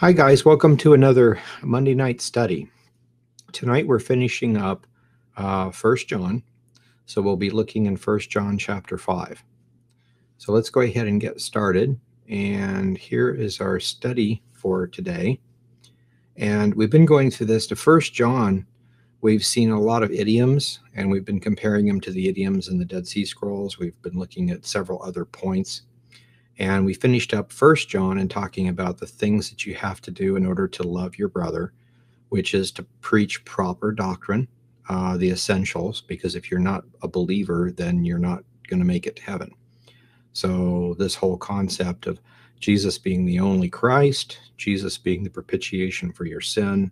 Hi guys, welcome to another Monday night study. Tonight we're finishing up 1 John, so we'll be looking in 1 John chapter 5. So let's go ahead and get started, and here is our study for today. And we've been going through this to 1 John. We've seen a lot of idioms, and we've been comparing them to the idioms in the Dead Sea Scrolls. We've been looking at several other points. And we finished up 1 John and talking about the things that you have to do in order to love your brother, which is to preach proper doctrine, the essentials, because if you're not a believer, then you're not going to make it to heaven. So this whole concept of Jesus being the only Christ, Jesus being the propitiation for your sin,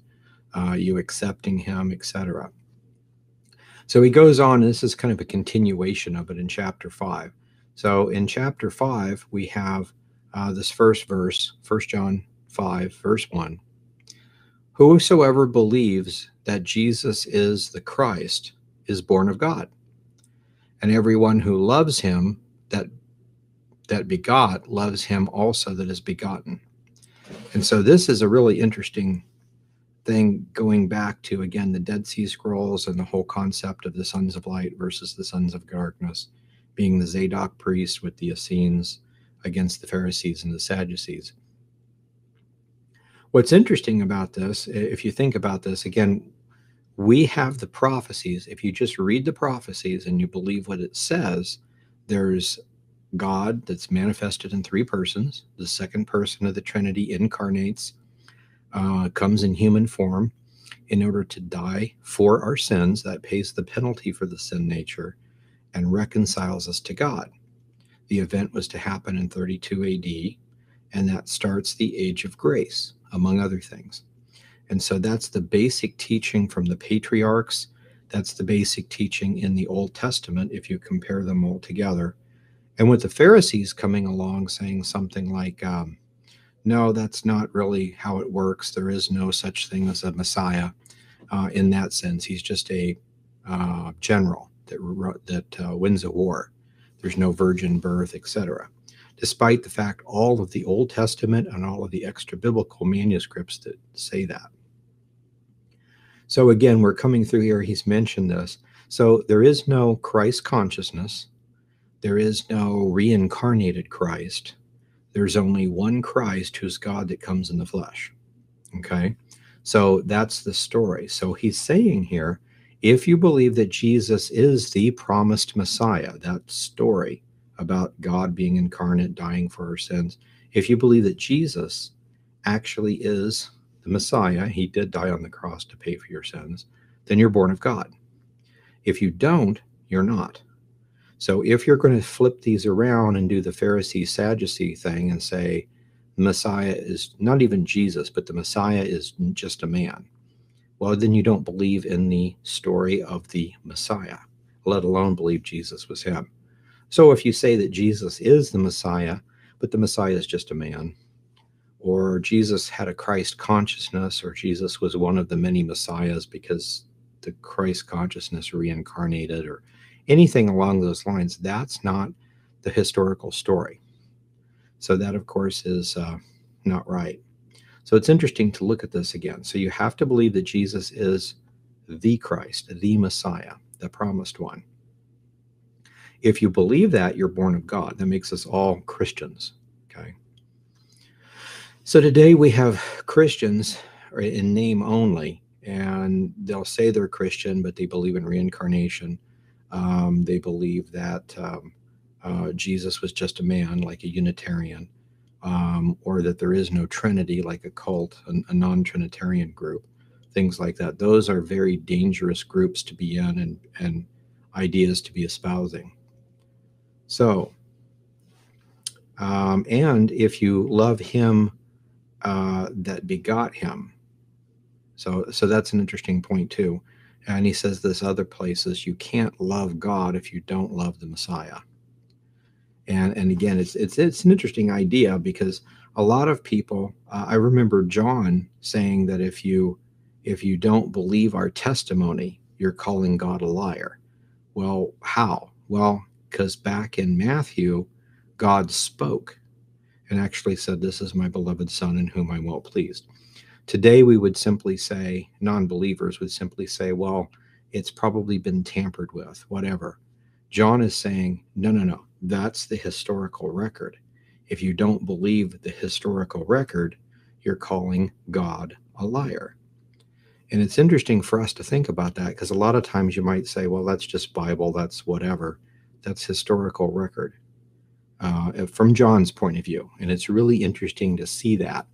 you accepting him, etc. So he goes on, and this is kind of a continuation of it in chapter 5. So in chapter 5, we have this first verse, 1 John 5, verse 1. Whosoever believes that Jesus is the Christ is born of God. And everyone who loves him that begot loves him also that is begotten. And so this is a really interesting thing going back to, again, the Dead Sea Scrolls and the whole concept of the sons of light versus the sons of darkness, being the Zadok priest with the Essenes against the Pharisees and the Sadducees. What's interesting about this, if you think about this, again, we have the prophecies. If you just read the prophecies and you believe what it says, there's God that's manifested in three persons. The second person of the Trinity incarnates, comes in human form in order to die for our sins. That pays the penalty for the sin nature and reconciles us to God. The event was to happen in 32 AD, and that starts the Age of Grace, among other things. And so that's the basic teaching from the patriarchs. That's the basic teaching in the Old Testament, if you compare them all together. And with the Pharisees coming along saying something like, no, that's not really how it works. There is no such thing as a Messiah in that sense. He's just a general that wins a war. There's no virgin birth, etc. Despite the fact all of the Old Testament and all of the extra-biblical manuscripts that say that. So again, we're coming through here. He's mentioned this. So there is no Christ consciousness. There is no reincarnated Christ. There's only one Christ who's God that comes in the flesh. Okay? So that's the story. So he's saying here, if you believe that Jesus is the promised Messiah, that story about God being incarnate, dying for our sins, if you believe that Jesus actually is the Messiah, he did die on the cross to pay for your sins, then you're born of God. If you don't, you're not. So if you're going to flip these around and do the Pharisee-Sadducee thing and say, the Messiah is not even Jesus, but the Messiah is just a man, well, then you don't believe in the story of the Messiah, let alone believe Jesus was him. So if you say that Jesus is the Messiah, but the Messiah is just a man, or Jesus had a Christ consciousness, or Jesus was one of the many Messiahs because the Christ consciousness reincarnated, or anything along those lines, that's not the historical story. So that, of course, is not right. So it's interesting to look at this again. So you have to believe that Jesus is the Christ, the Messiah, the promised one. If you believe that, you're born of God. That makes us all Christians, okay? So today we have Christians in name only, and they'll say they're Christian, but they believe in reincarnation. They believe that Jesus was just a man, like a Unitarian. Or that there is no Trinity, like a cult, a non-Trinitarian group, things like that. Those are very dangerous groups to be in and ideas to be espousing. So, and if you love him that begot him. So that's an interesting point too. And he says this other places, you can't love God if you don't love the Messiah. And again, it's an interesting idea because a lot of people, I remember John saying that if you don't believe our testimony, you're calling God a liar. Well, how? Well, because back in Matthew, God spoke. and actually said, "This is my beloved son in whom I'm well pleased." Today, we would simply say, non-believers would simply say, well, it's probably been tampered with, whatever. John is saying, no, no, no, that's the historical record. If you don't believe the historical record, you're calling God a liar. And it's interesting for us to think about that, because a lot of times you might say, well, that's just Bible, that's whatever. That's historical record from John's point of view. And it's really interesting to see that.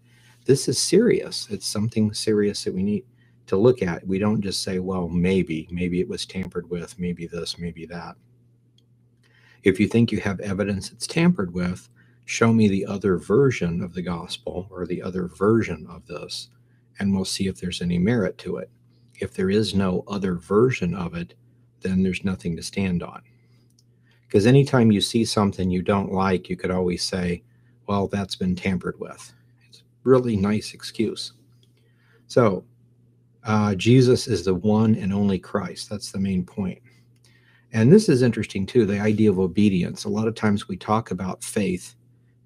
This is serious. It's something serious that we need to look at. We don't just say, well, maybe it was tampered with, maybe this, maybe that. If you think you have evidence it's tampered with, show me the other version of the gospel or the other version of this, and we'll see if there's any merit to it. If there is no other version of it, then there's nothing to stand on. Because anytime you see something you don't like, you could always say, well, that's been tampered with. Really nice excuse. So Jesus is the one and only Christ. That's the main point. And this is interesting too, the idea of obedience. A lot of times we talk about faith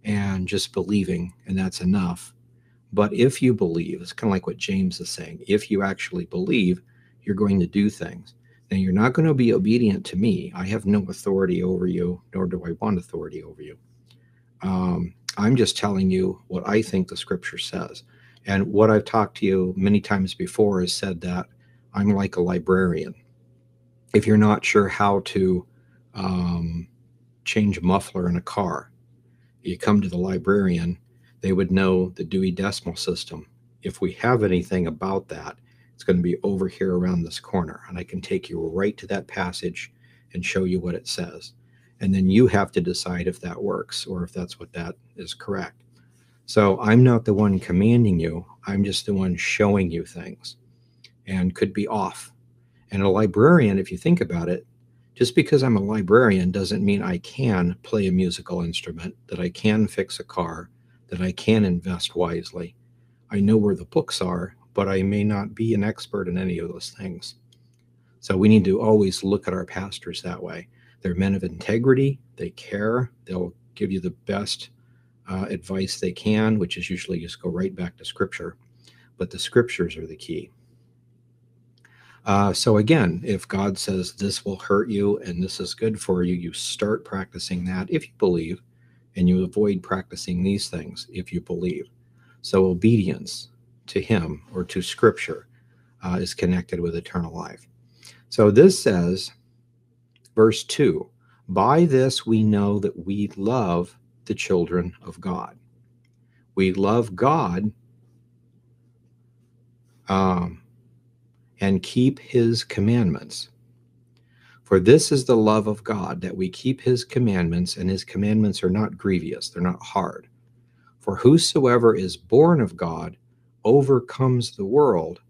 and just believing, and that's enough. But if you believe, it's kind of like what James is saying, if you actually believe, you're going to do things. Now, you're not going to be obedient to me. I have no authority over you, nor do I want authority over you. I'm just telling you what I think the scripture says. And what I've talked to you many times before is said that I'm like a librarian. If you're not sure how to change a muffler in a car, you come to the librarian, they would know the Dewey Decimal System. If we have anything about that, it's going to be over here around this corner. And I can take you right to that passage and show you what it says. And then you have to decide if that works or if that's what that is correct. So I'm not the one commanding you. I'm just the one showing you things and could be off. And a librarian, if you think about it, just because I'm a librarian doesn't mean I can play a musical instrument, that I can fix a car, that I can invest wisely. I know where the books are, but I may not be an expert in any of those things. So we need to always look at our pastors that way. They're men of integrity, they care, they'll give you the best advice they can, which is usually just go right back to scripture, but the scriptures are the key. So again, if God says this will hurt you and this is good for you, you start practicing that if you believe, and you avoid practicing these things if you believe. So obedience to him or to scripture is connected with eternal life. So this says, Verse 2, by this we know that we love the children of God. We love God and keep his commandments. For this is the love of God, that we keep his commandments, and his commandments are not grievous, they're not hard. For whosoever is born of God overcomes the world,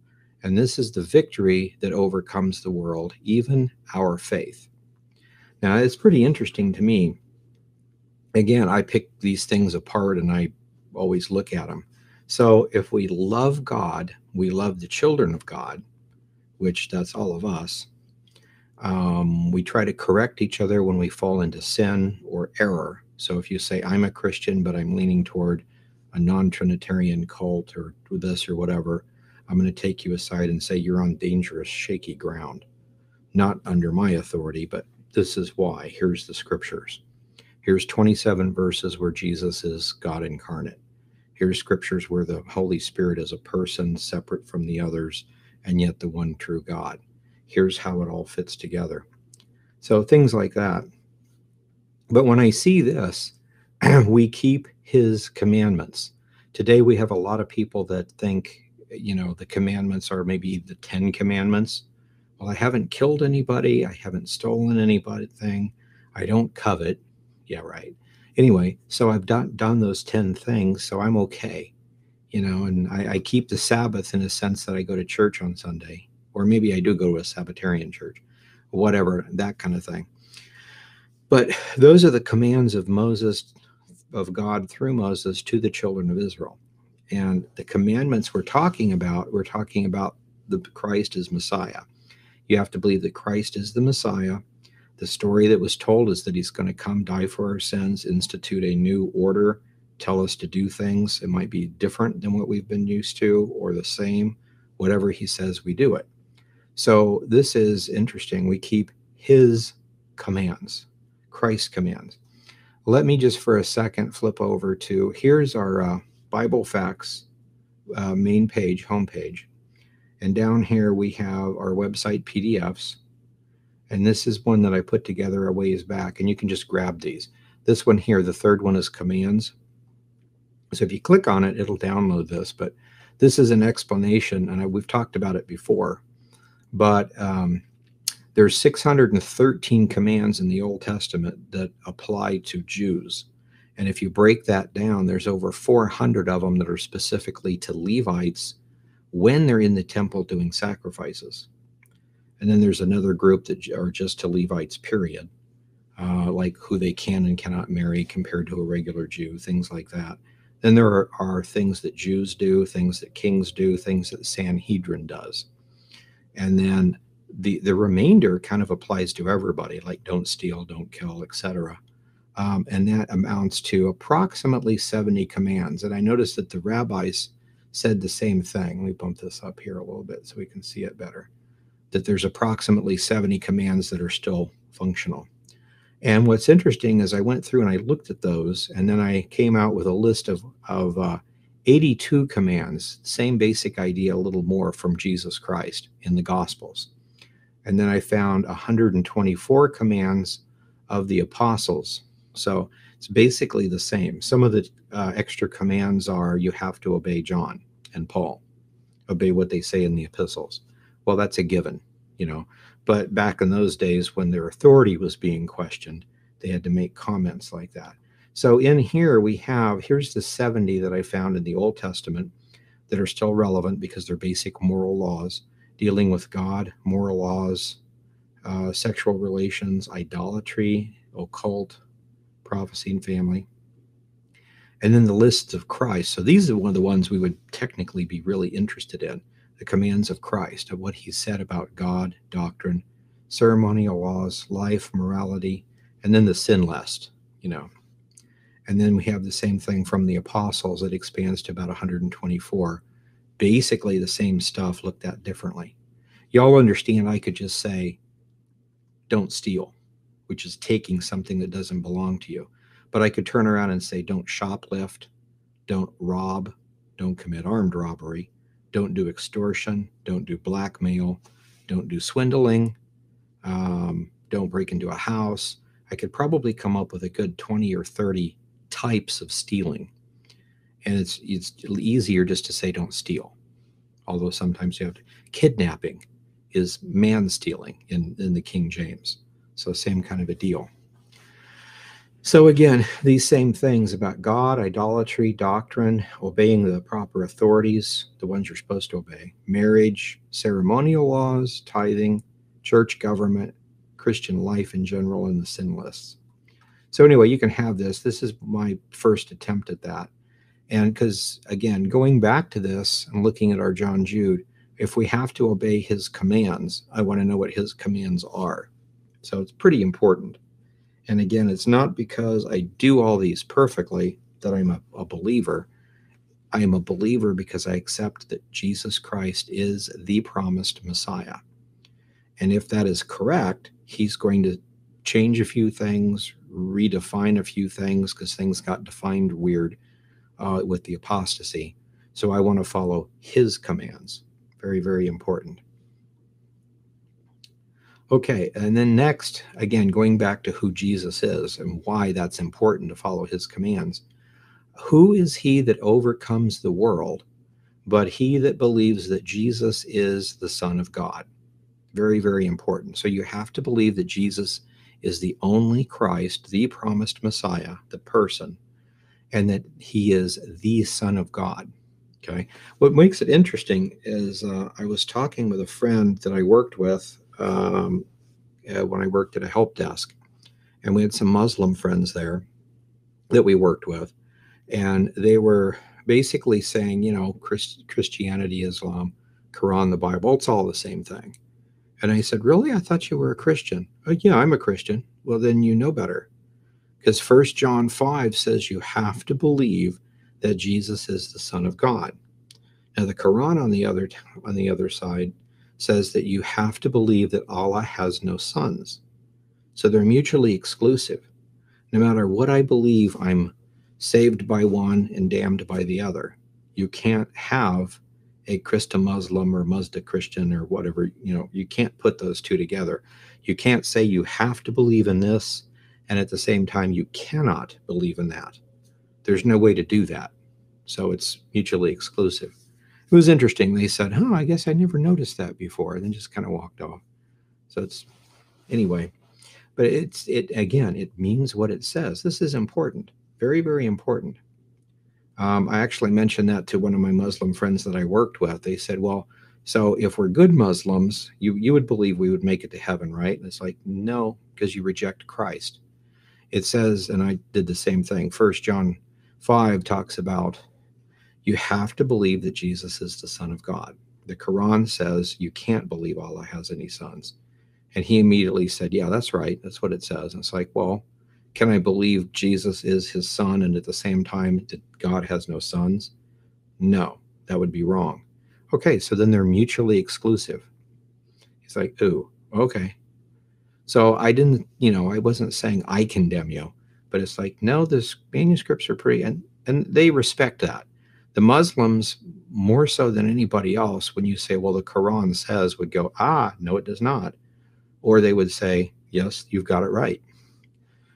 and this is the victory that overcomes the world, even our faith. Now, it's pretty interesting to me. Again, I pick these things apart and I always look at them. So if we love God, we love the children of God, which that's all of us. We try to correct each other when we fall into sin or error. So if you say, I'm a Christian, but I'm leaning toward a non-Trinitarian cult or this or whatever, I'm going to take you aside and say you're on dangerous, shaky ground. Not under my authority, but this is why. Here's the scriptures. Here's 27 verses where Jesus is God incarnate. Here's scriptures where the Holy Spirit is a person separate from the others and yet the one true God. Here's how it all fits together. So things like that. But when I see this, we keep his commandments. Today we have a lot of people that think, you know, the commandments are maybe the 10 commandments. Well, I haven't killed anybody. I haven't stolen anything. I don't covet. Yeah, right. Anyway, so I've done those 10 things, so I'm okay. You know, and I keep the Sabbath in a sense that I go to church on Sunday, or maybe I do go to a Sabbatarian church, whatever, that kind of thing. But those are the commands of Moses, of God through Moses to the children of Israel. And the commandments we're talking about the Christ as Messiah. You have to believe that Christ is the Messiah. The story that was told is that he's going to come, die for our sins, institute a new order tell us to do things. It might be different than what we've been used to or the same. Whatever he says, we do it. So this is interesting. We keep his commands, Christ's commands. Let me just for a second flip over to, here's our Bible Facts main page, homepage. And down here we have our website PDFs. And this is one that I put together a ways back, and you can just grab these. This one here, the third one is commands. So if you click on it, it'll download this, but this is an explanation, and we've talked about it before, but there's 613 commands in the Old Testament that apply to Jews. And if you break that down, there's over 400 of them that are specifically to Levites when they're in the temple doing sacrifices. And then there's another group that are just to Levites, period, like who they can and cannot marry compared to a regular Jew, things like that. Then there are things that Jews do, things that kings do, things that the Sanhedrin does. And then the remainder kind of applies to everybody, like don't steal, don't kill, etc. And that amounts to approximately 70 commands. And I noticed that the rabbis said the same thing. Let me bump this up here a little bit so we can see it better. That there's approximately 70 commands that are still functional. And what's interesting is I went through and I looked at those, and then I came out with a list of 82 commands, same basic idea, a little more from Jesus Christ in the Gospels. And then I found 124 commands of the apostles. So it's basically the same. Some of the extra commands are you have to obey John and Paul, obey what they say in the epistles. Well, that's a given, you know. But back in those days when their authority was being questioned, they had to make comments like that. So in here we have, here's the 70 that I found in the Old Testament that are still relevant because they're basic moral laws, dealing with God, moral laws, sexual relations, idolatry, occult, prophecy, and family. And then the lists of Christ. So these are one of the ones we would technically be really interested in. The commands of Christ, of what he said about God, doctrine, ceremonial laws, life, morality, and then the sin list, you know. And then we have the same thing from the apostles. It expands to about 124. Basically the same stuff looked at differently. Y'all understand I could just say, don't steal, which is taking something that doesn't belong to you. But I could turn around and say, don't shoplift, don't rob, don't commit armed robbery, don't do extortion, don't do blackmail, don't do swindling, don't break into a house. I could probably come up with a good 20 or 30 types of stealing. And it's easier just to say don't steal. Although sometimes you have to. Kidnapping is man stealing in the King James. So same kind of a deal. So again, these same things about God, idolatry, doctrine, obeying the proper authorities, the ones you're supposed to obey, marriage, ceremonial laws, tithing, church government, Christian life in general, and the sin lists. So anyway, you can have this. This is my first attempt at that. And because, again, going back to this and looking at our John Jude, if we have to obey his commands, I want to know what his commands are. So it's pretty important. And again, it's not because I do all these perfectly that I'm a believer. I am a believer because I accept that Jesus Christ is the promised Messiah. And if that is correct, he's going to change a few things, redefine a few things, because things got defined weird with the apostasy. So I want to follow his commands. Very, very important. Okay, and then next, again, going back to who Jesus is and why that's important to follow his commands. Who is he that overcomes the world, but he that believes that Jesus is the Son of God? Very, very important. So you have to believe that Jesus is the only Christ, the promised Messiah, the person, and that he is the Son of God. Okay. What makes it interesting is I was talking with a friend that I worked with when I worked at a help desk, and we had some Muslim friends there that we worked with, and they were basically saying, you know, Christianity, Islam, Quran, the Bible, it's all the same thing. And I said, really? I thought you were a Christian. Oh, yeah, I'm a Christian. Well, then you know better. Because 1 John 5 says you have to believe that Jesus is the Son of God. Now the Quran on the other side says that you have to believe that Allah has no sons. So they're mutually exclusive. No matter what I believe, I'm saved by one and damned by the other. You can't have a Christa Muslim or Musda Christian or whatever, you can't put those two together. You can't say you have to believe in this and at the same time you cannot believe in that. There's no way to do that. So it's mutually exclusive. It was interesting. They said, huh, I guess I never noticed that before, and then just kind of walked off. So it's, anyway, but it means what it says. This is important. Very, very important. I actually mentioned that to one of my Muslim friends that I worked with. They said, well, so if we're good Muslims, you would believe we would make it to heaven, right? And it's like, no, because you reject Christ. It says, and I did the same thing. 1 John 5 talks about you have to believe that Jesus is the Son of God. The Quran says you can't believe Allah has any sons. And he immediately said, yeah, that's right. That's what it says. And it's like, well, can I believe Jesus is his son and at the same time that God has no sons? No, that would be wrong. Okay, so then they're mutually exclusive. He's like, ooh, okay. So I didn't, I wasn't saying I condemn you, but it's like, no, the manuscripts are pretty, and they respect that. The Muslims, more so than anybody else, when you say, well, the Quran says, would go, ah, no, it does not. Or they would say, yes, you've got it right.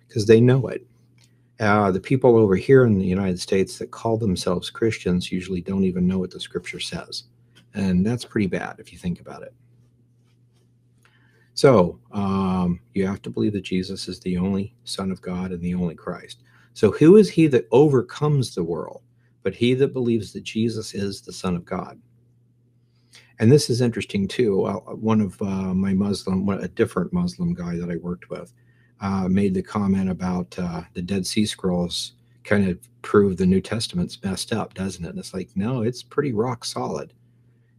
Because they know it. The people over here in the United States that call themselves Christians usually don't even know what the scripture says. And that's pretty bad if you think about it. So you have to believe that Jesus is the only Son of God and the only Christ. So who is he that overcomes the world? But he that believes that Jesus is the Son of God. And this is interesting too. One of my Muslim, a different Muslim guy that I worked with, made the comment about the Dead Sea Scrolls kind of prove the New Testament's messed up, doesn't it? And it's like, no, it's pretty rock solid.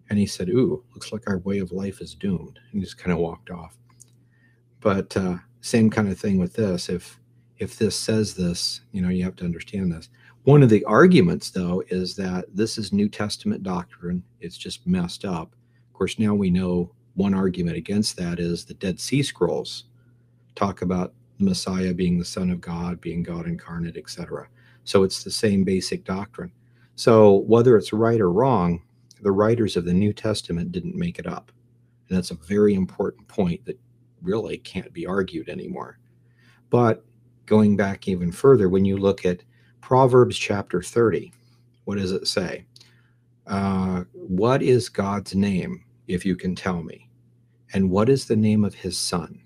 And he said, ooh, looks like our way of life is doomed. And he just kind of walked off. But same kind of thing with this. If this says this, you have to understand this. One of the arguments, though, is that this is New Testament doctrine. It's just messed up. Of course, now we know one argument against that is the Dead Sea Scrolls talk about the Messiah being the Son of God, being God incarnate, etc. So it's the same basic doctrine. So whether it's right or wrong, the writers of the New Testament didn't make it up. And that's a very important point that really can't be argued anymore. But going back even further, when you look at Proverbs chapter 30, what does it say? What is God's name, if you can tell me? And what is the name of his son?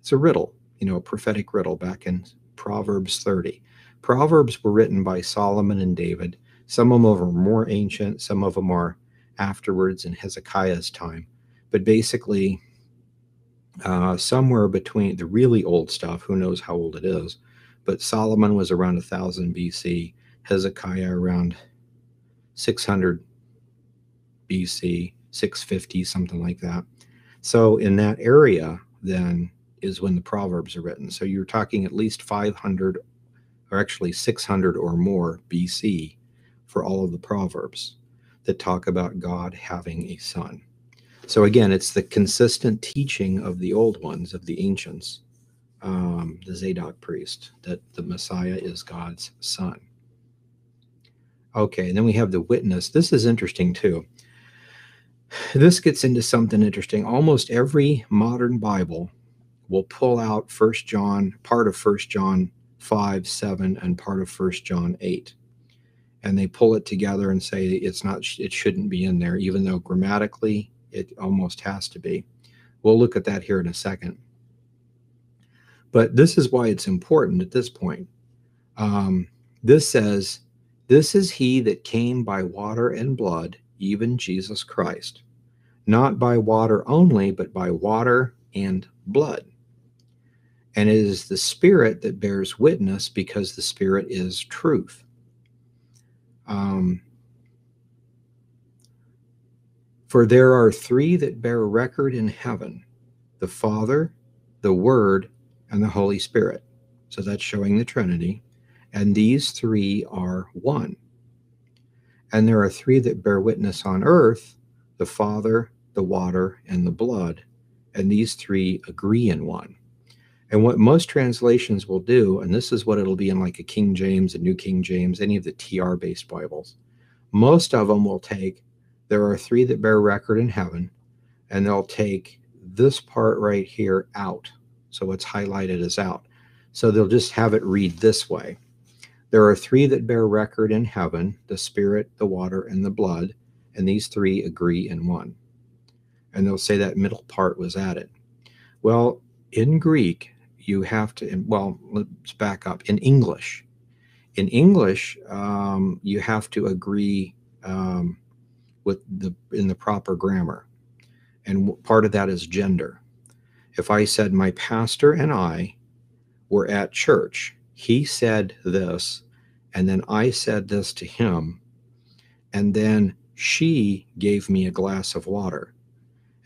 It's a riddle, a prophetic riddle back in Proverbs 30. Proverbs were written by Solomon and David. Some of them are more ancient. Some of them are afterwards in Hezekiah's time. But basically, somewhere between the really old stuff, who knows how old it is, but Solomon was around 1000 BC, Hezekiah around 600 BC, 650, something like that. So in that area, then, is when the Proverbs are written. So you're talking at least 500, or actually 600 or more BC for all of the Proverbs that talk about God having a son. So again, it's the consistent teaching of the old ones, of the ancients, the Zadok priest, that the Messiah is God's son. Okay, and then we have the witness. This is interesting too. This gets into something interesting. Almost every modern Bible will pull out part of 1 John 5, 7, and part of 1 John 8. And they pull it together and say it shouldn't be in there, even though grammatically it almost has to be. We'll look at that here in a second. But this is why it's important at this point. This says, this is he that came by water and blood, even Jesus Christ. Not by water only, but by water and blood. And it is the Spirit that bears witness, because the Spirit is truth. For there are three that bear record in heaven, the Father, the Word, and the Holy Spirit. So that's showing the Trinity. And these three are one. And there are three that bear witness on earth, the Father, the water, and the blood. And these three agree in one. And what most translations will do, and this is what it'll be in like a King James, a New King James, any of the TR-based Bibles, most of them will take, there are three that bear record in heaven, and they'll take this part right here out. So it's highlighted as out. So they'll just have it read this way. There are three that bear record in heaven, the Spirit, the water, and the blood, and these three agree in one. And they'll say that middle part was added. Well, in Greek, you have to, well, let's back up. In English, you have to agree with in the proper grammar. And part of that is gender. If I said, my pastor and I were at church, he said this, and then I said this to him, and then she gave me a glass of water.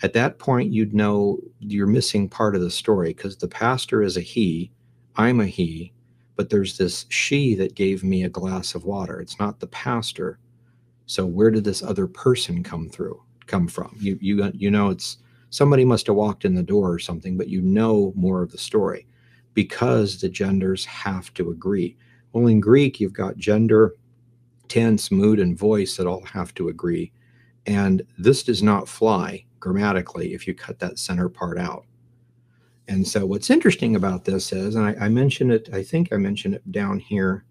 At that point, you'd know you're missing part of the story because the pastor is a he, I'm a he, but there's this she that gave me a glass of water. It's not the pastor. So where did this other person come from? You know, it's somebody must have walked in the door or something, but you know more of the story because the genders have to agree. Well, in Greek, you've got gender, tense, mood, and voice that all have to agree. And this does not fly grammatically if you cut that center part out. And so what's interesting about this is, and I mentioned it, I think I mentioned it down here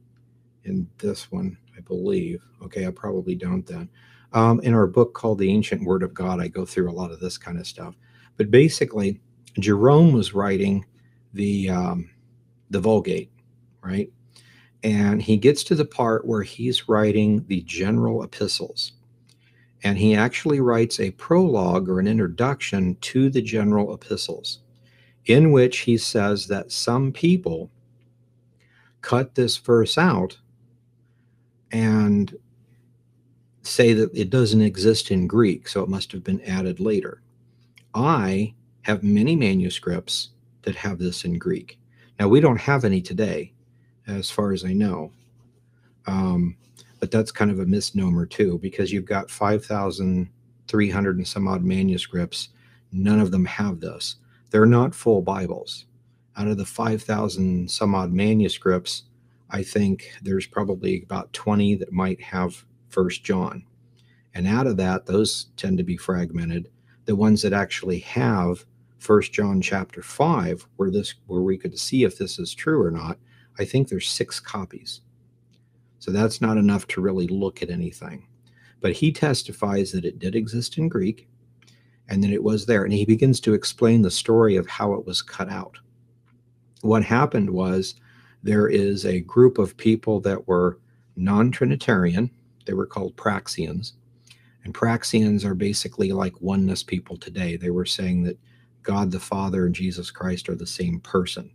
in this one, I believe. Okay, I probably don't then. In our book called The Ancient Word of God, I go through a lot of this kind of stuff. But basically, Jerome was writing the Vulgate, right? And he gets to the part where he's writing the general epistles. And he actually writes a prologue or an introduction to the general epistles in which he says that some people cut this verse out and say that it doesn't exist in Greek, so it must have been added later. I have many manuscripts that have this in Greek. Now, we don't have any today, as far as I know. But that's kind of a misnomer too, because you've got 5,300 and some odd manuscripts. None of them have this. They're not full Bibles. Out of the 5,000 some odd manuscripts, I think there's probably about 20 that might have 1 John. And out of that, those tend to be fragmented. The ones that actually have 1 John chapter 5, where we could see if this is true or not, I think there's 6 copies. So that's not enough to really look at anything. But he testifies that it did exist in Greek and that it was there. And he begins to explain the story of how it was cut out. What happened was there is a group of people that were non-Trinitarian. They were called Praxeans. And Praxeans are basically like oneness people today. They were saying that God the Father and Jesus Christ are the same person.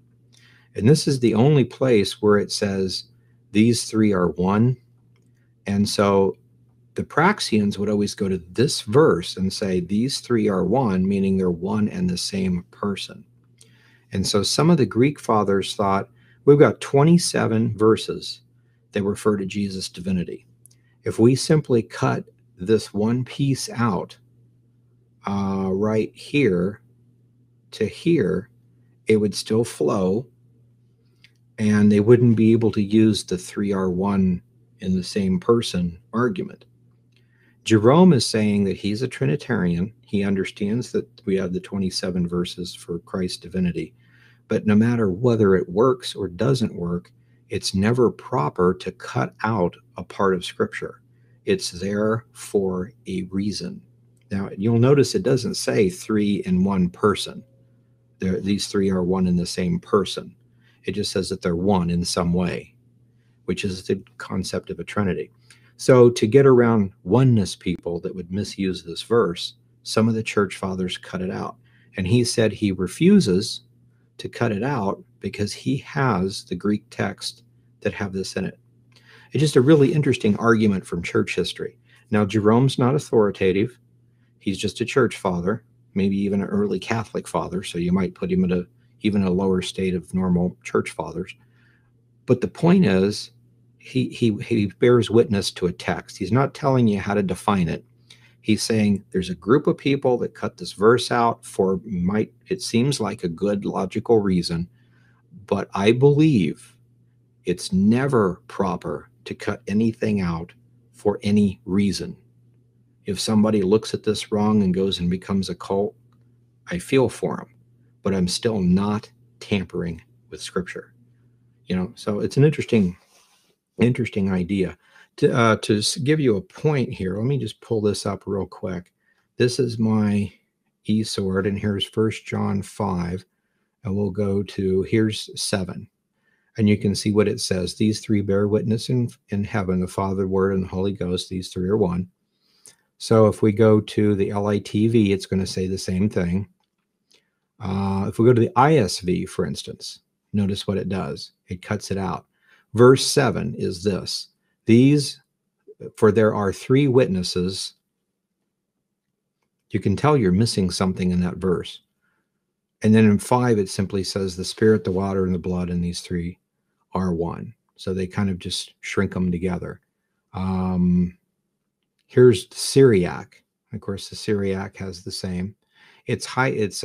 And this is the only place where it says these three are one. And so the Praxeans would always go to this verse and say, these three are one, meaning they're one and the same person. And so some of the Greek fathers thought, we've got 27 verses that refer to Jesus' divinity. If we simply cut this one piece out right here to here, it would still flow. And they wouldn't be able to use the three are one in the same person argument. Jerome is saying that he's a Trinitarian. He understands that we have the 27 verses for Christ's divinity. But no matter whether it works or doesn't work, it's never proper to cut out a part of Scripture. It's there for a reason. Now, you'll notice it doesn't say three in one person. These three are one in the same person. It just says that they're one in some way, which is the concept of a Trinity. So to get around oneness people that would misuse this verse, some of the church fathers cut it out. And he said he refuses to cut it out because he has the Greek text that have this in it. It's just a really interesting argument from church history. Now, Jerome's not authoritative. He's just a church father, maybe even an early Catholic father. So you might put him at even a lower state of normal church fathers. But the point is, he bears witness to a text. He's not telling you how to define it. He's saying there's a group of people that cut this verse out for it seems like a good logical reason, but I believe it's never proper to cut anything out for any reason. If somebody looks at this wrong and goes and becomes a cult, I feel for them, but I'm still not tampering with Scripture. You know, so it's an interesting idea. To give you a point here, let me just pull this up real quick. This is my eSword, and here's 1 John 5, and we'll go to, here's 7. And you can see what it says. These three bear witness in heaven, the Father, the Word, and the Holy Ghost. These three are one. So if we go to the LITV, it's going to say the same thing. If we go to the ISV, for instance, notice what it does. It cuts it out. Verse 7 is this. These, for there are three witnesses. You can tell you're missing something in that verse. And then in 5, it simply says the Spirit, the water, and the blood, and these three are one. So they kind of just shrink them together. Here's the Syriac. Of course, the Syriac has the same. It's high. It's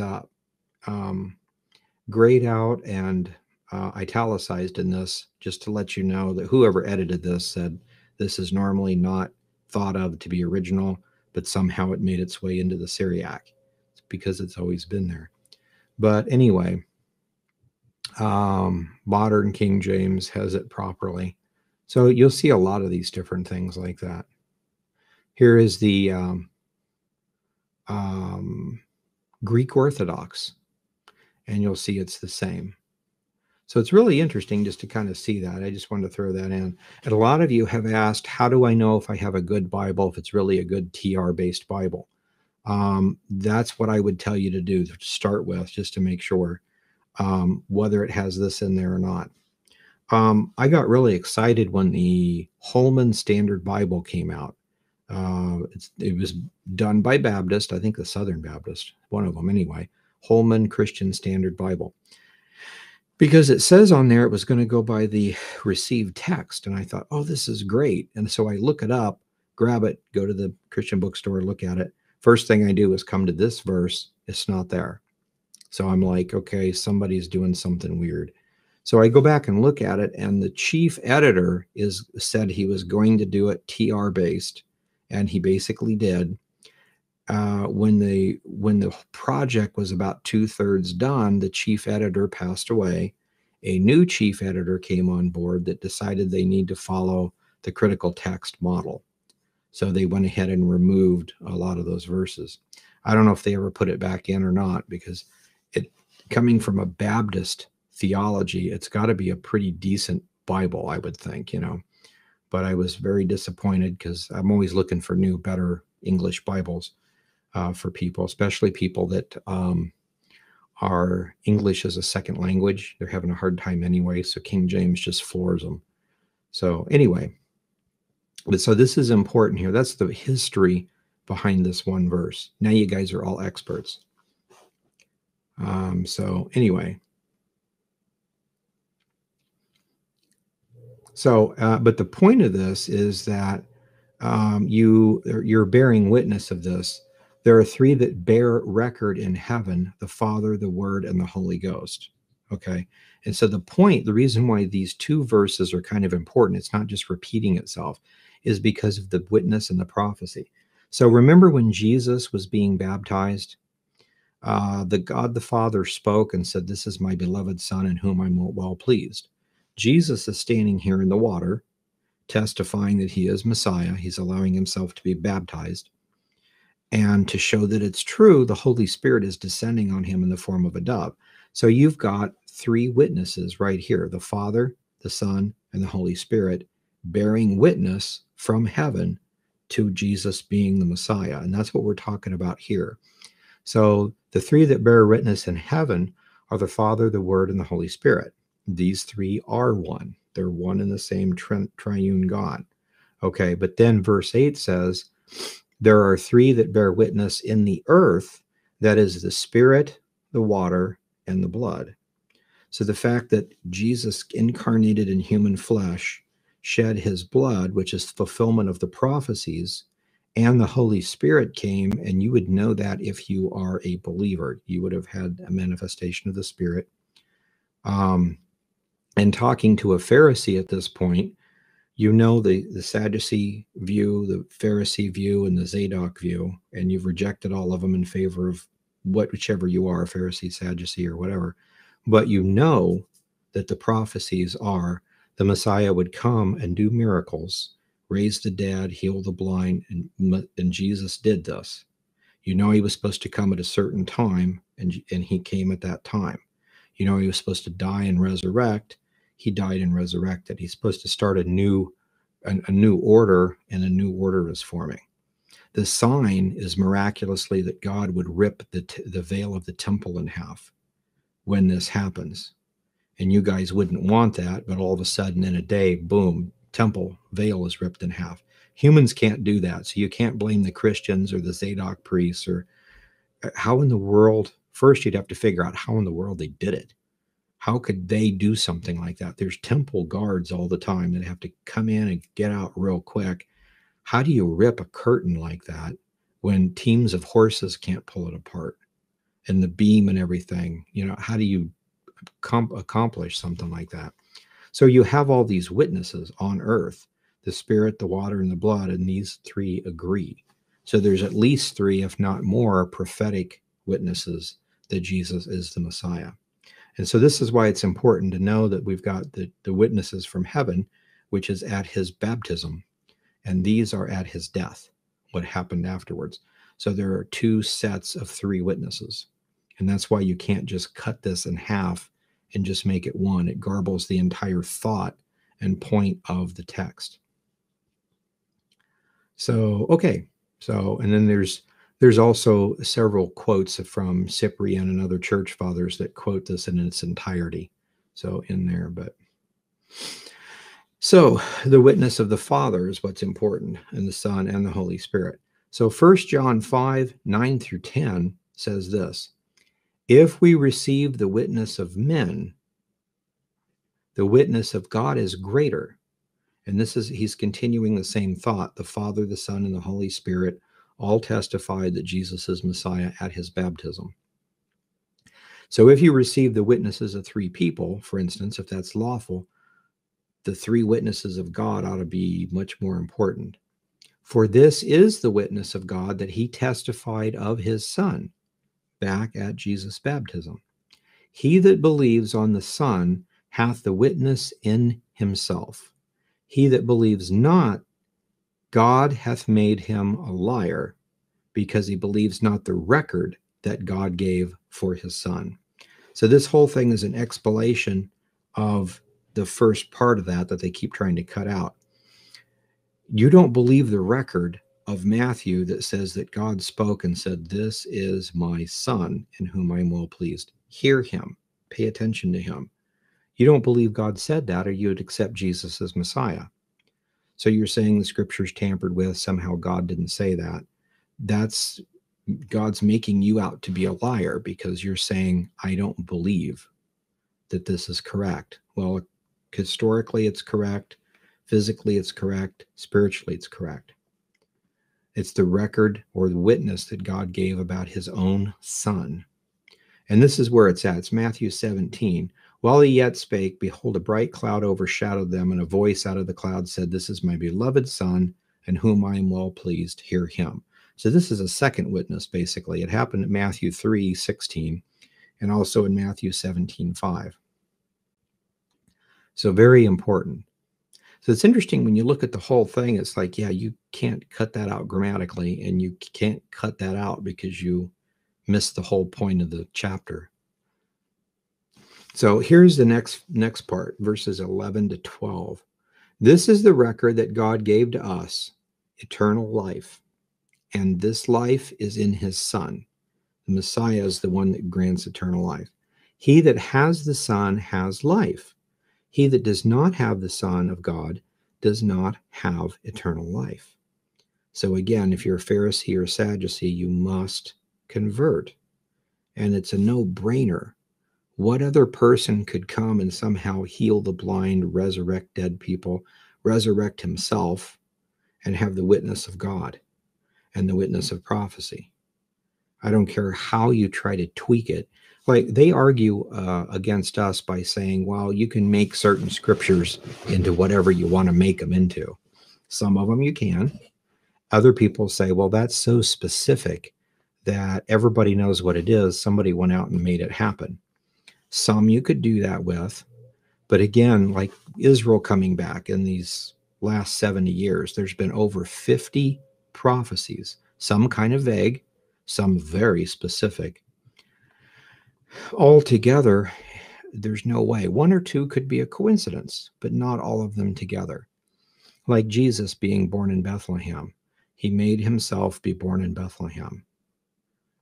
grayed out and italicized in this, just to let you know that whoever edited this said this is normally not thought of to be original, but somehow it made its way into the Syriac. It's because it's always been there. But anyway, modern King James has it properly. So you'll see a lot of these different things like that. Here is the Greek Orthodox, and you'll see it's the same. So it's really interesting just to kind of see that. I just wanted to throw that in. And a lot of you have asked, how do I know if I have a good Bible, if it's really a good TR-based Bible? That's what I would tell you to do to start with, just to make sure whether it has this in there or not. I got really excited when the Holman Standard Bible came out. It was done by Baptist, I think the Southern Baptist, one of them anyway, Holman Christian Standard Bible. Because it says on there it was going to go by the received text. And I thought, oh, this is great. And so I look it up, grab it, go to the Christian bookstore, look at it. First thing I do is come to this verse. It's not there. So I'm like, okay, somebody's doing something weird. So I go back and look at it. And the chief editor said he was going to do it TR-based. And he basically did. When the project was about 2/3 done, the chief editor passed away. A new chief editor came on board that decided they need to follow the critical text model. So they went ahead and removed a lot of those verses. I don't know if they ever put it back in or not, because it coming from a Baptist theology, it's got to be a pretty decent Bible, I would think, you know. But I was very disappointed, because I'm always looking for new, better English Bibles. For people, especially people that are English as a second language. They're having a hard time anyway, so King James just floors them. So anyway, so this is important here. That's the history behind this one verse. Now you guys are all experts. So anyway. So, but the point of this is that you're bearing witness of this. There are three that bear record in heaven, the Father, the Word, and the Holy Ghost. Okay. And so the reason why these two verses are kind of important, it's not just repeating itself, is because of the witness and the prophecy. So remember when Jesus was being baptized, God the Father spoke and said, "This is my beloved Son in whom I'm well pleased." Jesus is standing here in the water, testifying that he is Messiah. He's allowing himself to be baptized. And to show that it's true, the Holy Spirit is descending on him in the form of a dove. So you've got three witnesses right here, the Father, the Son, and the Holy Spirit, bearing witness from heaven to Jesus being the Messiah. And that's what we're talking about here. So the three that bear witness in heaven are the Father, the Word, and the Holy Spirit. These three are one. They're one and the same triune God. Okay, but then verse 8 says, there are three that bear witness in the earth, that is the Spirit, the water, and the blood. So the fact that Jesus incarnated in human flesh, shed his blood, which is fulfillment of the prophecies, and the Holy Spirit came, and you would know that if you are a believer. You would have had a manifestation of the Spirit. And talking to a Pharisee at this point, you know the Sadducee view, the Pharisee view, and the Zadok view, and you've rejected all of them in favor of whichever you are, Pharisee, Sadducee, or whatever. But you know that the prophecies are the Messiah would come and do miracles, raise the dead, heal the blind, and Jesus did this. You know he was supposed to come at a certain time, and he came at that time. You know he was supposed to die and resurrect. He died and resurrected. He's supposed to start a new order, and a new order is forming. The sign is miraculously that God would rip the veil of the temple in half when this happens. And you guys wouldn't want that, but all of a sudden in a day, boom, temple veil is ripped in half. Humans can't do that, so you can't blame the Christians or the Zadok priests or how in the world. First, you'd have to figure out how in the world they did it. How could they do something like that? There's temple guards all the time that have to come in and get out real quick. How do you rip a curtain like that when teams of horses can't pull it apart? And the beam and everything, you know, how do you accomplish something like that? So you have all these witnesses on earth, the Spirit, the water, and the blood, and these three agree. So there's at least three, if not more, prophetic witnesses that Jesus is the Messiah. And so this is why it's important to know that we've got the witnesses from heaven, which is at his baptism, and these are at his death, what happened afterwards. So there are two sets of three witnesses. And that's why you can't just cut this in half and just make it one. It garbles the entire thought and point of the text. So, okay. So, and then there's also several quotes from Cyprian and other church fathers that quote this in its entirety. So in there, but... So the witness of the Father is what's important, and the Son and the Holy Spirit. So 1 John 5, 9 through 10 says this: if we receive the witness of men, the witness of God is greater. And this is, he's continuing the same thought. The Father, the Son, and the Holy Spirit all testified that Jesus is Messiah at his baptism. So if you receive the witnesses of three people, for instance, if that's lawful, the three witnesses of God ought to be much more important. For this is the witness of God, that he testified of his Son back at Jesus' baptism. He that believes on the Son hath the witness in himself. He that believes not, God hath made him a liar, because he believes not the record that God gave for his Son. So this whole thing is an explanation of the first part of that they keep trying to cut out. You don't believe the record of Matthew that says that God spoke and said, "This is my Son in whom I am well pleased. Hear him. Pay attention to him." You don't believe God said that, or you would accept Jesus as Messiah. So you're saying the scripture's tampered with. Somehow God didn't say that. That's God's making you out to be a liar, because you're saying, "I don't believe that this is correct." Well, historically it's correct. Physically it's correct. Spiritually it's correct. It's the record or the witness that God gave about his own Son. And this is where it's at. It's Matthew 17. While he yet spake, behold, a bright cloud overshadowed them, and a voice out of the cloud said, "This is my beloved Son, in whom I am well pleased. Hear him." So this is a second witness, basically. It happened in Matthew 3:16, and also in Matthew 17:5. So very important. So it's interesting when you look at the whole thing, it's like, yeah, you can't cut that out grammatically, and you can't cut that out because you missed the whole point of the chapter. So here's the next part, verses 11 to 12. This is the record that God gave to us, eternal life, and this life is in his Son. The Messiah is the one that grants eternal life. He that has the Son has life. He that does not have the Son of God does not have eternal life. So again, if you're a Pharisee or Sadducee, you must convert. And it's a no-brainer What other person could come and somehow heal the blind, resurrect dead people, resurrect himself, and have the witness of God and the witness of prophecy? I don't care how you try to tweak it. Like, they argue against us by saying, well, you can make certain scriptures into whatever you want to make them into. Some of them you can. Other people say, well, that's so specific that everybody knows what it is. Somebody went out and made it happen. Some you could do that with. But again, like Israel coming back in these last 70 years, there's been over 50 prophecies, some kind of vague, some very specific. Altogether, there's no way. One or two could be a coincidence, but not all of them together. Like Jesus being born in Bethlehem. He made himself be born in Bethlehem.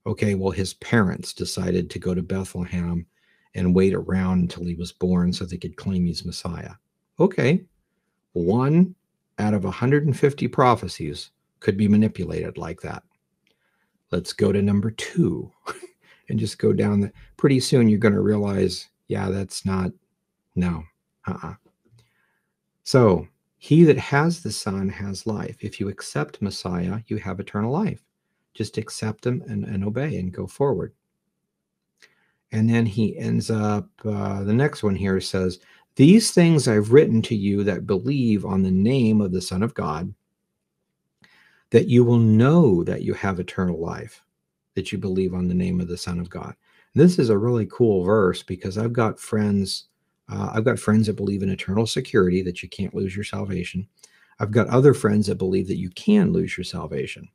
Okay, well, his parents decided to go to Bethlehem and wait around until he was born so they could claim he's Messiah. Okay, one out of 150 prophecies could be manipulated like that. Let's go to number two and just go down. Pretty soon you're going to realize, yeah, that's not, no, So, he that has the Son has life. If you accept Messiah, you have eternal life. Just accept him and obey and go forward. And then he ends up, the next one here says, these things I've written to you that believe on the name of the Son of God, that you will know that you have eternal life, that you believe on the name of the Son of God. This is a really cool verse because I've got friends that believe in eternal security, that you can't lose your salvation. I've got other friends that believe that you can lose your salvation.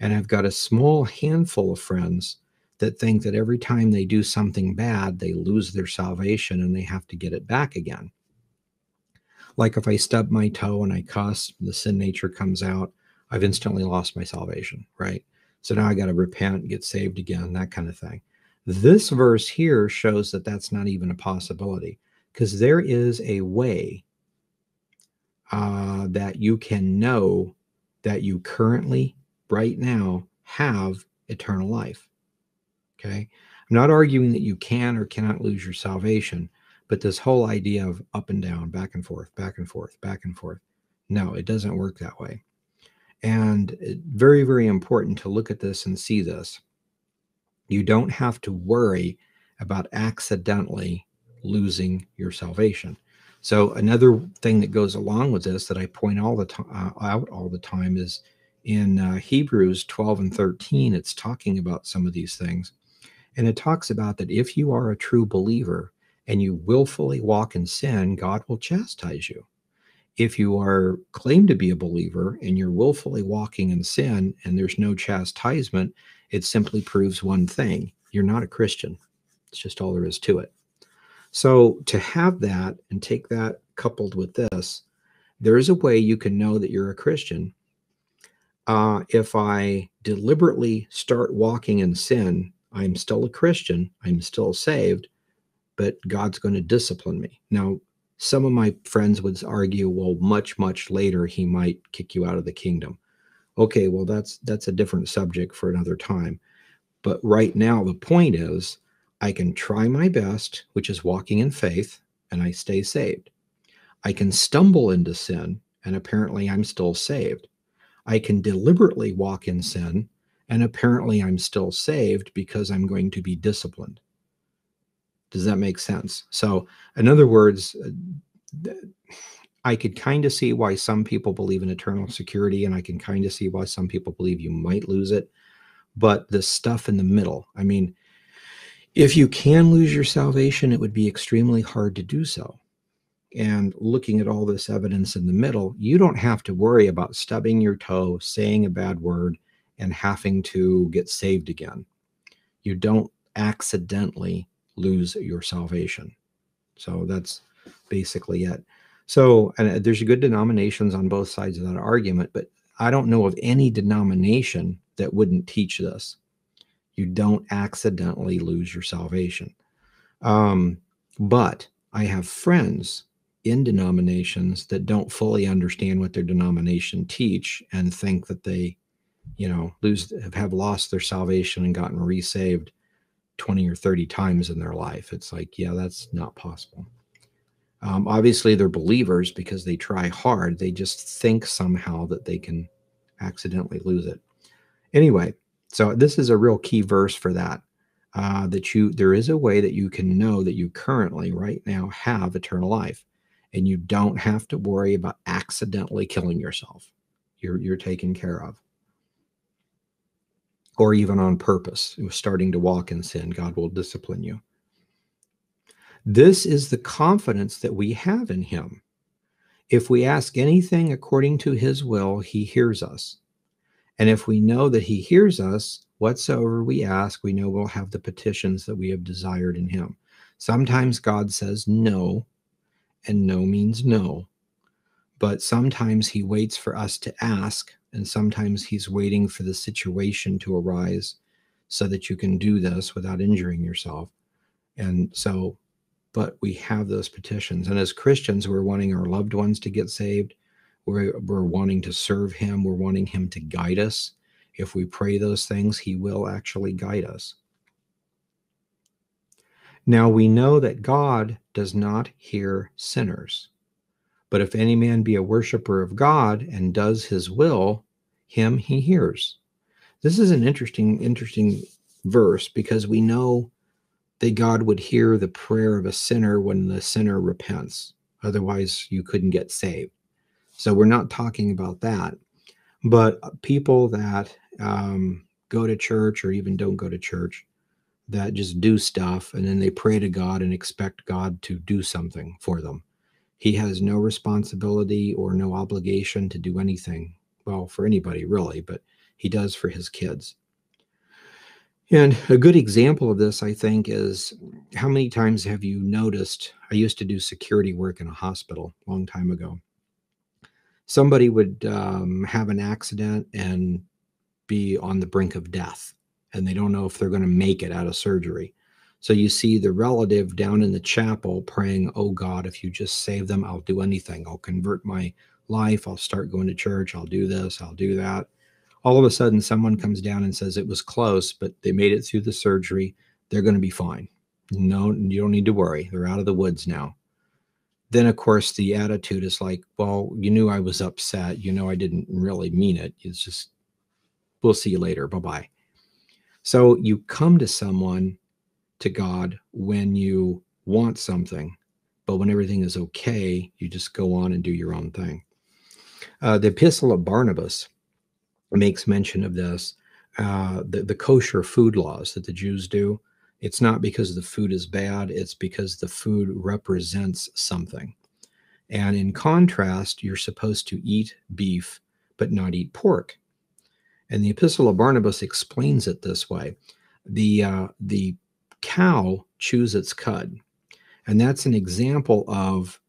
And I've got a small handful of friends that think that every time they do something bad, they lose their salvation and they have to get it back again. Like if I stub my toe and I cuss, the sin nature comes out, I've instantly lost my salvation, right? So now I got to repent, get saved again, that kind of thing. This verse here shows that that's not even a possibility. Because there is a way that you can know that you currently, right now, have eternal life. Okay? I'm not arguing that you can or cannot lose your salvation, but this whole idea of up and down, back and forth, back and forth, back and forth. No, it doesn't work that way. And it's very, very important to look at this and see this. You don't have to worry about accidentally losing your salvation. So another thing that goes along with this that I point all the out all the time is in Hebrews 12 and 13, it's talking about some of these things. And it talks about that if you are a true believer and you willfully walk in sin, God will chastise you. If you are claimed to be a believer and you're willfully walking in sin and there's no chastisement, it simply proves one thing. You're not a Christian. It's just all there is to it. So to have that and take that coupled with this, there is a way you can know that you're a Christian. If I deliberately start walking in sin, I'm still a Christian, I'm still saved, but God's going to discipline me. Now, some of my friends would argue, well, much, much later, he might kick you out of the kingdom. Okay, well, that's a different subject for another time. But right now, the point is, I can try my best, which is walking in faith, and I stay saved. I can stumble into sin, and apparently I'm still saved. I can deliberately walk in sin, and apparently I'm still saved because I'm going to be disciplined. Does that make sense? So, in other words, I could kind of see why some people believe in eternal security, and I can kind of see why some people believe you might lose it. But the stuff in the middle, I mean, if you can lose your salvation, it would be extremely hard to do so. And looking at all this evidence in the middle, you don't have to worry about stubbing your toe, saying a bad word, and having to get saved again. You don't accidentally lose your salvation. So that's basically it. So, and there's good denominations on both sides of that argument, but I don't know of any denomination that wouldn't teach this. You don't accidentally lose your salvation. But I have friends in denominations that don't fully understand what their denomination teach and think that they, you know, have lost their salvation and gotten resaved 20 or 30 times in their life. It's like, yeah, that's not possible. Obviously, they're believers because they try hard. They just think somehow that they can accidentally lose it. Anyway, so this is a real key verse for that. There is a way that you can know that you currently, right now, have eternal life. And you don't have to worry about accidentally killing yourself. You're taken care of. Or even on purpose. It was starting to walk in sin. God will discipline you. This is the confidence that we have in him. If we ask anything according to his will, he hears us. And if we know that he hears us, whatsoever we ask, we know we'll have the petitions that we have desired in him. Sometimes God says no, and no means no. But sometimes he waits for us to ask, and sometimes he's waiting for the situation to arise so that you can do this without injuring yourself. And so, but we have those petitions. And as Christians, we're wanting our loved ones to get saved. We're wanting to serve him. We're wanting him to guide us. If we pray those things, he will actually guide us. Now we know that God does not hear sinners. But if any man be a worshiper of God and does his will, him he hears. This is an interesting verse, because we know that God would hear the prayer of a sinner when the sinner repents. Otherwise, you couldn't get saved. So we're not talking about that. But people that go to church, or even don't go to church, that just do stuff, and then they pray to God and expect God to do something for them. He has no responsibility or no obligation to do anything, well, for anybody really, but he does for his kids. And a good example of this, I think, is how many times have you noticed, I used to do security work in a hospital a long time ago. Somebody would have an accident and be on the brink of death, and they don't know if they're going to make it out of surgery. So you see the relative down in the chapel praying, oh God, if you just save them, I'll do anything. I'll convert my life. I'll start going to church. I'll do this. I'll do that. All of a sudden, someone comes down and says it was close, but they made it through the surgery. They're going to be fine. No, you don't need to worry. They're out of the woods now. Then, of course, the attitude is like, well, you knew I was upset. You know, I didn't really mean it. It's just, we'll see you later. Bye-bye. So you come to someone, to God, when you want something, but when everything is okay, you just go on and do your own thing. The Epistle of Barnabas makes mention of this, the kosher food laws that the Jews do. It's not because the food is bad, it's because the food represents something. And in contrast, you're supposed to eat beef, but not eat pork. And the Epistle of Barnabas explains it this way. The cow chews its cud. And that's an example of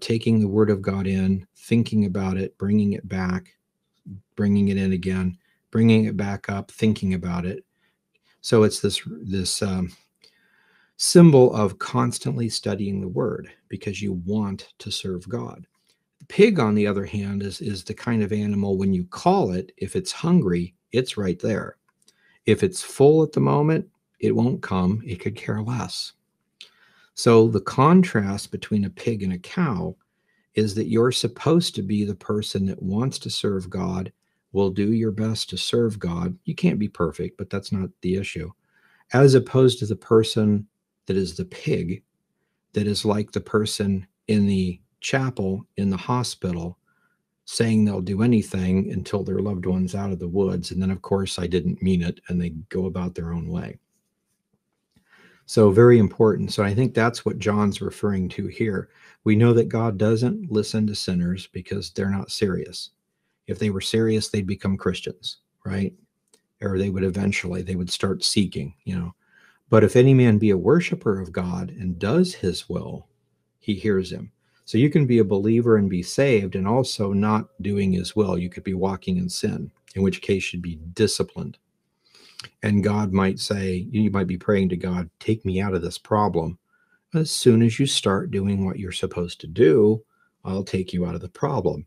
taking the word of God in, thinking about it, bringing it back, bringing it in again, bringing it back up, thinking about it. So it's this symbol of constantly studying the word because you want to serve God. The pig, on the other hand, is the kind of animal when you call it, if it's hungry, it's right there. If it's full at the moment, it won't come. It could care less. So the contrast between a pig and a cow is that you're supposed to be the person that wants to serve God, will do your best to serve God. You can't be perfect, but that's not the issue. As opposed to the person that is the pig, that is like the person in the chapel, in the hospital, saying they'll do anything until their loved one's out of the woods. And then, of course, I didn't mean it, and they go about their own way. So very important. So I think that's what John's referring to here. We know that God doesn't listen to sinners because they're not serious. If they were serious, they'd become Christians, right? Or they would eventually, they would start seeking, you know. But if any man be a worshiper of God and does his will, he hears him. So you can be a believer and be saved and also not doing his will. You could be walking in sin, in which case you'd be disciplined. And God might say, you might be praying to God, take me out of this problem. As soon as you start doing what you're supposed to do, I'll take you out of the problem.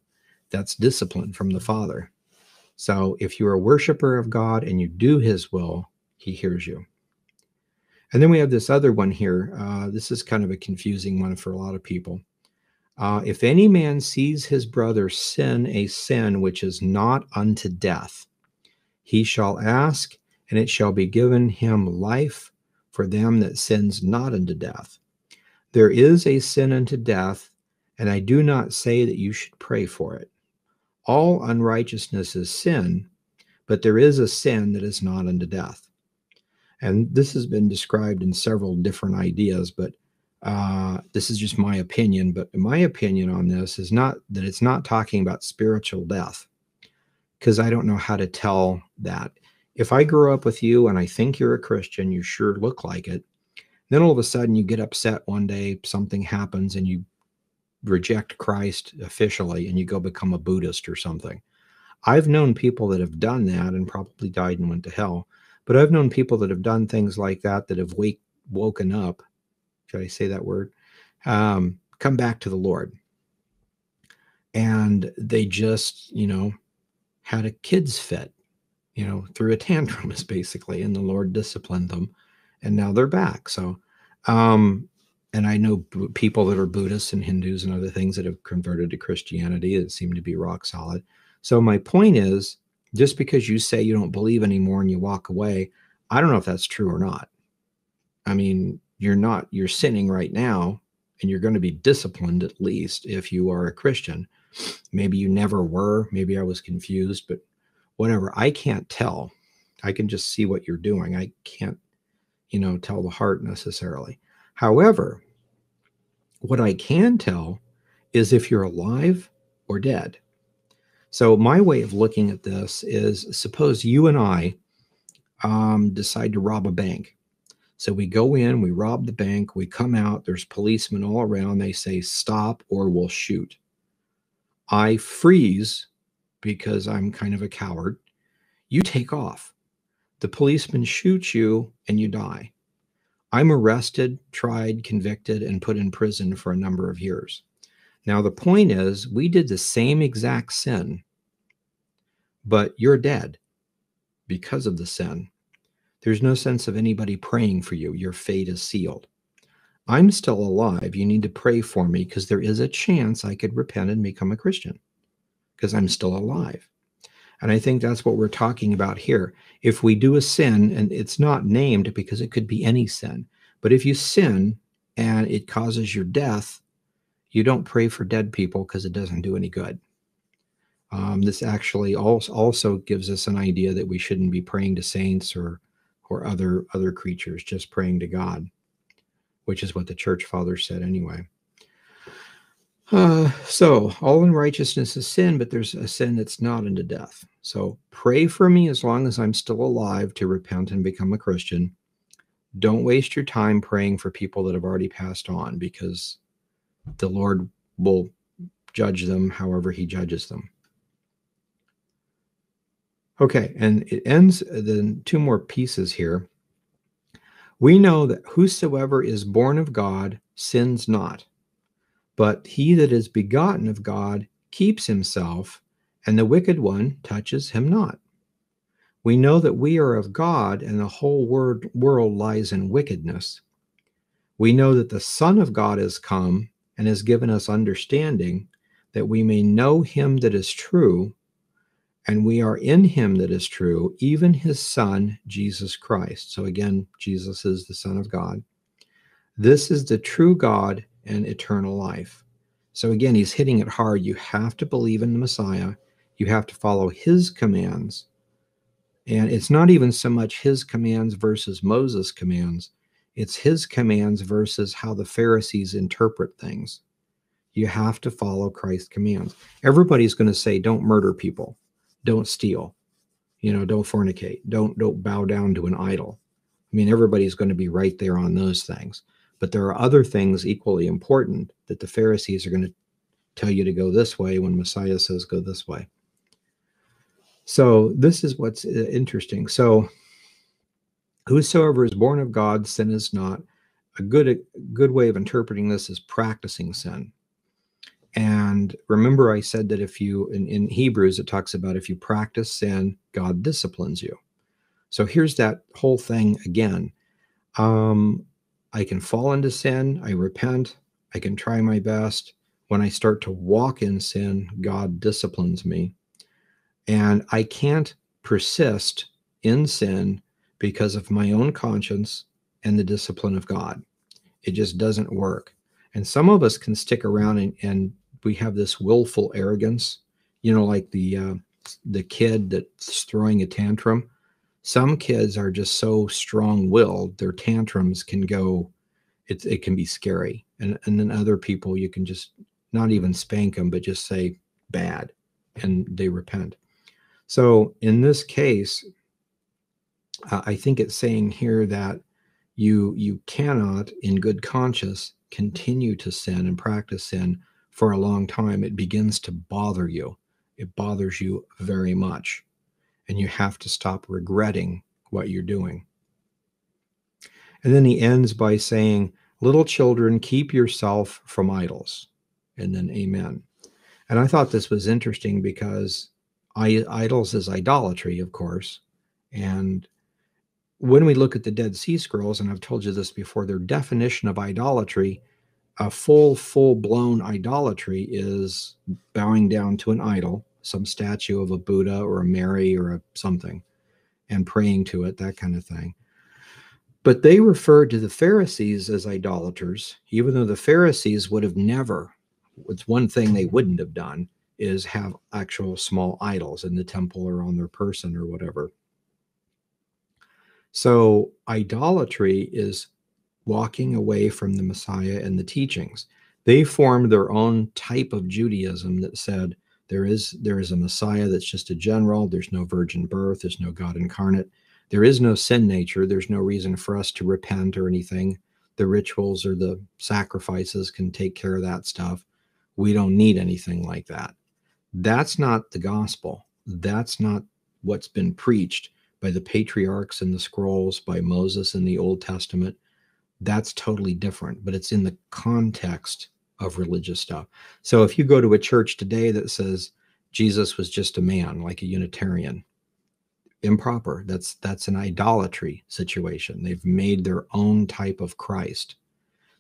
That's discipline from the Father. So if you're a worshiper of God and you do his will, he hears you. And then we have this other one here. This is kind of a confusing one for a lot of people. If any man sees his brother sin a sin which is not unto death, he shall ask, and it shall be given him life for them that sins not unto death. There is a sin unto death, and I do not say that you should pray for it. All unrighteousness is sin, but there is a sin that is not unto death. And this has been described in several different ideas, but this is just my opinion. But my opinion on this is not that it's not talking about spiritual death, because I don't know how to tell that. If I grew up with you and I think you're a Christian, you sure look like it. Then all of a sudden you get upset one day, something happens, and you reject Christ officially, and you go become a Buddhist or something. I've known people that have done that and probably died and went to hell. But I've known people that have done things like that, that have woken up, should I say that word, come back to the Lord. And they just, you know, had a kid's fit, you know, threw a tantrum is basically, and the Lord disciplined them. And now they're back. So, and I know people that are Buddhists and Hindus and other things that have converted to Christianity that seem to be rock solid. So my point is, just because you say you don't believe anymore and you walk away, I don't know if that's true or not. I mean, you're sinning right now, and you're going to be disciplined, at least if you are a Christian. Maybe you never were. Maybe I was confused, but whatever. I can't tell. I can just see what you're doing. I can't, you know, tell the heart necessarily. However, what I can tell is if you're alive or dead. So my way of looking at this is, suppose you and I decide to rob a bank. So we go in, we rob the bank, we come out, there's policemen all around. They say, stop or we'll shoot. I freeze because I'm kind of a coward. You take off. The policeman shoots you and you die. I'm arrested, tried, convicted, and put in prison for a number of years. Now, the point is, we did the same exact sin, but you're dead because of the sin. There's no sense of anybody praying for you. Your fate is sealed. I'm still alive. You need to pray for me because there is a chance I could repent and become a Christian because I'm still alive. And I think that's what we're talking about here. If we do a sin, and it's not named because it could be any sin, but if you sin and it causes your death, you don't pray for dead people because it doesn't do any good. This actually also gives us an idea that we shouldn't be praying to saints or other creatures, just praying to God, which is what the church fathers said anyway. So all unrighteousness is sin, but there's a sin that's not unto death. So pray for me as long as I'm still alive to repent and become a Christian. Don't waste your time praying for people that have already passed on, because the Lord will judge them however he judges them. Okay, and it ends, then two more pieces here. We know that whosoever is born of God sins not, but he that is begotten of God keeps himself, and the wicked one touches him not. We know that we are of God, and the whole world lies in wickedness. We know that the Son of God is come, and has given us understanding, that we may know him that is true, and we are in him that is true, even his Son, Jesus Christ. So again, Jesus is the Son of God. This is the true God and eternal life. So again, he's hitting it hard. You have to believe in the Messiah. You have to follow his commands. And it's not even so much his commands versus Moses' commands. It's his commands versus how the Pharisees interpret things. You have to follow Christ's commands. Everybody's going to say, don't murder people. Don't steal. You know, don't fornicate. Don't bow down to an idol. I mean, everybody's going to be right there on those things. But there are other things equally important that the Pharisees are going to tell you to go this way when Messiah says go this way. So this is what's interesting. So whosoever is born of God, sin is not. A good way of interpreting this is practicing sin. And remember I said that if you, in Hebrews, it talks about if you practice sin, God disciplines you. So here's that whole thing again. I can fall into sin. I repent. I can try my best. When I start to walk in sin, God disciplines me. And I can't persist in sin because of my own conscience and the discipline of God. It just doesn't work. And some of us can stick around and we have this willful arrogance, you know, like the kid that's throwing a tantrum. Some kids are just so strong-willed, their tantrums can go, it can be scary. And then other people, you can just not even spank them, but just say bad, and they repent. So in this case, I think it's saying here that you cannot, in good conscience, continue to sin and practice sin for a long time. It begins to bother you. It bothers you very much. And you have to stop regretting what you're doing. And then he ends by saying, little children, keep yourself from idols. And then amen. And I thought this was interesting because idols is idolatry, of course. And when we look at the Dead Sea Scrolls, and I've told you this before, their definition of idolatry, a full-blown idolatry is bowing down to an idol, some statue of a Buddha or a Mary or a something, and praying to it, that kind of thing. But they referred to the Pharisees as idolaters, even though the Pharisees would have never, it's one thing they wouldn't have done, is have actual small idols in the temple or on their person or whatever. So idolatry is walking away from the Messiah and the teachings. They formed their own type of Judaism that said, there is a Messiah that's just a general. There's no virgin birth. There's no God incarnate. There is no sin nature. There's no reason for us to repent or anything. The rituals or the sacrifices can take care of that stuff. We don't need anything like that. That's not the gospel. That's not what's been preached by the patriarchs and the scrolls, by Moses in the Old Testament. That's totally different, but it's in the context of religious stuff. So if you go to a church today that says Jesus was just a man, like a Unitarian, improper. That's an idolatry situation. They've made their own type of Christ.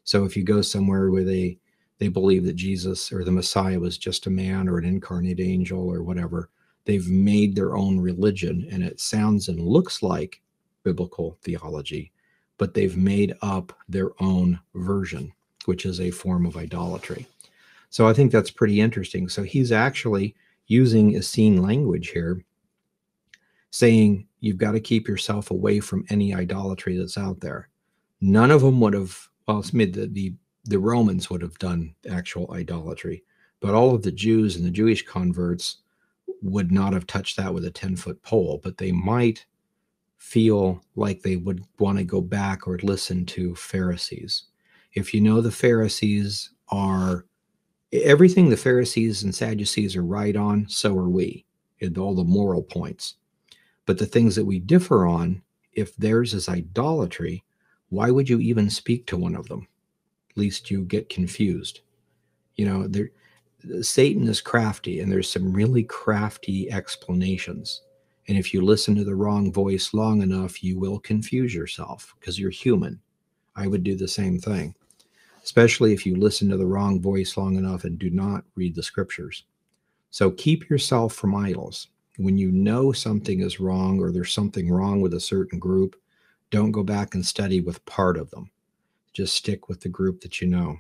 So if you go somewhere where they believe that Jesus or the Messiah was just a man or an incarnate angel or whatever, they've made their own religion, and it sounds and looks like biblical theology, but they've made up their own version, which is a form of idolatry. So I think that's pretty interesting. So he's actually using Essene language here, saying you've got to keep yourself away from any idolatry that's out there. None of them would have, well, it's made the Romans would have done actual idolatry, but all of the Jews and the Jewish converts would not have touched that with a 10-foot pole, but they might feel like they would want to go back or listen to Pharisees. If you know the Pharisees are, everything the Pharisees and Sadducees are right on, so are we, in all the moral points. But the things that we differ on, if theirs is idolatry, why would you even speak to one of them? At least you get confused. You know, Satan is crafty, and there's some really crafty explanations. And if you listen to the wrong voice long enough, you will confuse yourself because you're human. I would do the same thing, especially if you listen to the wrong voice long enough and do not read the scriptures. So keep yourself from idols. When you know something is wrong or there's something wrong with a certain group, don't go back and study with part of them. Just stick with the group that you know.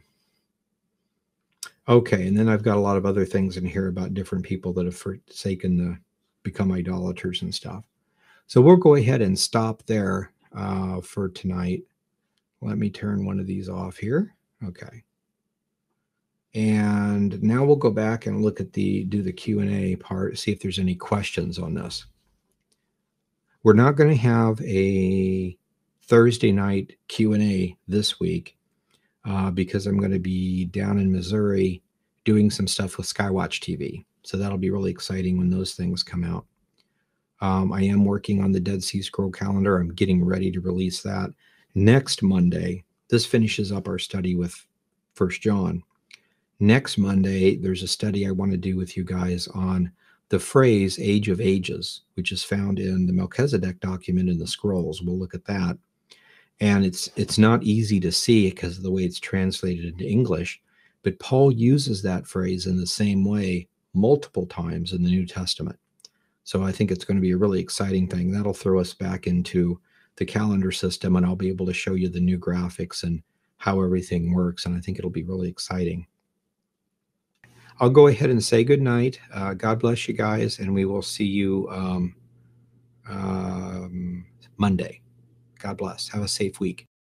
Okay, and then I've got a lot of other things in here about different people that have become idolaters and stuff. So we'll go ahead and stop there for tonight. Let me turn one of these off here. Okay. And now we'll go back and look at do the Q&A part, see if there's any questions on this. We're not going to have a Thursday night Q&A this week because I'm going to be down in Missouri doing some stuff with Skywatch TV. So that'll be really exciting when those things come out. I am working on the Dead Sea Scroll calendar. I'm getting ready to release that. Next Monday, this finishes up our study with 1 John. Next Monday, there's a study I want to do with you guys on the phrase Age of Ages, which is found in the Melchizedek document in the scrolls. We'll look at that. And it's not easy to see because of the way it's translated into English. But Paul uses that phrase in the same way multiple times in the New Testament. So I think it's going to be a really exciting thing. That'll throw us back into the calendar system, and I'll be able to show you the new graphics and how everything works. And I think it'll be really exciting. I'll go ahead and say good night. God bless you guys, and we will see you Monday. God bless. Have a safe week.